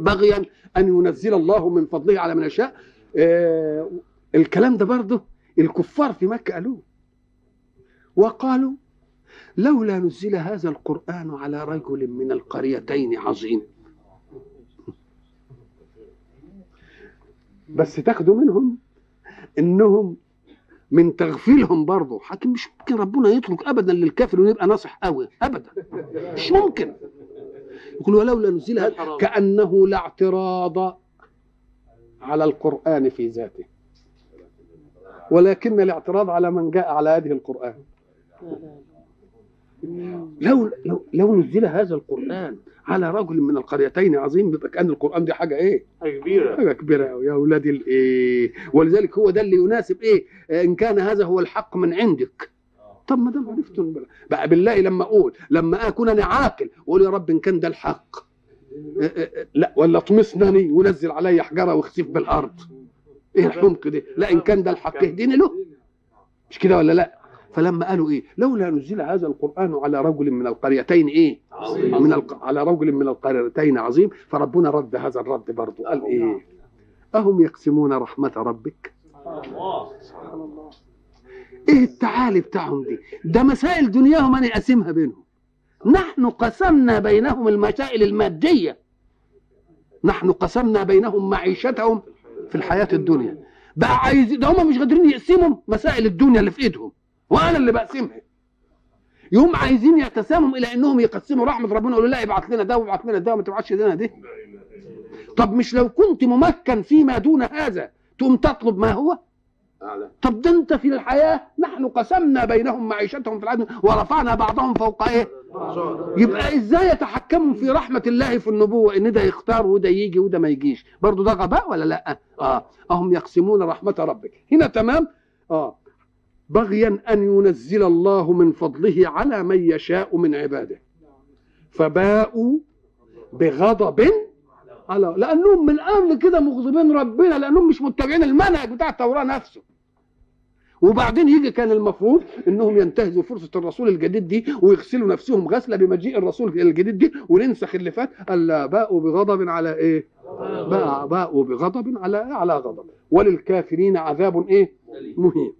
بغيا أن ينزل الله من فضله على من يشاء. الكلام ده برضه الكفار في مكة قالوه وقالوا لولا نزل هذا القرآن على رجل من القريتين عظيم. بس تاخدوا منهم انهم من تغفيلهم برضه حاكم، مش ممكن ربنا يترك ابدا للكافر ويبقى ناصح قوي ابدا، مش ممكن. يقولوا لولا نزل هذا كأنه لا اعتراض على القرآن في ذاته ولكن الاعتراض على من جاء على هذه القرآن. لو نزل هذا القرآن على رجل من القريتين عظيم بيبقى كأن القرآن دي حاجة إيه؟ كبيرة، حاجة كبيرة أوي يا أولادي الإيه؟ ولذلك هو ده اللي يناسب إيه؟ إن كان هذا هو الحق من عندك. طب ما دام عرفته بقى بالله، لما أكون أنا عاقل وأقول يا رب إن كان ده الحق، لا ولا اطمسني ونزل علي حجرة واختفي بالأرض. إيه الحمق ده؟ لا إن كان ده الحق اهديني له. مش كده ولا لأ؟ فلما قالوا ايه لولا نزل هذا القرآن على رجل من القريتين ايه عظيم. على رجل من القريتين عظيم. فربنا رد هذا الرد برضه، قال ايه اهم يقسمون رحمة ربك. سبحان الله، ايه التعالي بتاعهم دي؟ ده مسائل دنياهم انا اقسمها بينهم. نحن قسمنا بينهم المسائل المادية، نحن قسمنا بينهم معيشتهم في الحياة الدنيا. بقى عايز ده هم مش قادرين يقسموا مسائل الدنيا اللي في ايدهم وانا اللي بقسمها. يوم عايزين يتساموا الى انهم يقسموا رحمه ربنا، يقولوا لا ابعت لنا ده وابعت لنا ده وما تبعتش لنا ده. طب مش لو كنت ممكن فيما دون هذا تقوم تطلب ما هو؟ طب ده انت في الحياه نحن قسمنا بينهم معيشتهم في العدل ورفعنا بعضهم فوق ايه؟ يبقى ازاي يتحكموا في رحمه الله في النبوه ان ده يختار وده يجي وده ما يجيش؟ برضه ده غباء ولا لا؟ هم يقسمون رحمه ربك هنا تمام. بغيا أن ينزل الله من فضله على من يشاء من عباده فباءوا بغضب على، لأنهم من قبل كده مغضبين ربنا لأنهم مش متبعين المنهج بتاع التوراة نفسه. وبعدين يجي كان المفروض أنهم ينتهزوا فرصة الرسول الجديد دي ويغسلوا نفسهم غسلة بمجيء الرسول الجديد دي وننسخ اللي فات. ألا باءوا بغضب على إيه؟ باءوا بغضب على غضب وللكافرين عذاب إيه؟ مهين.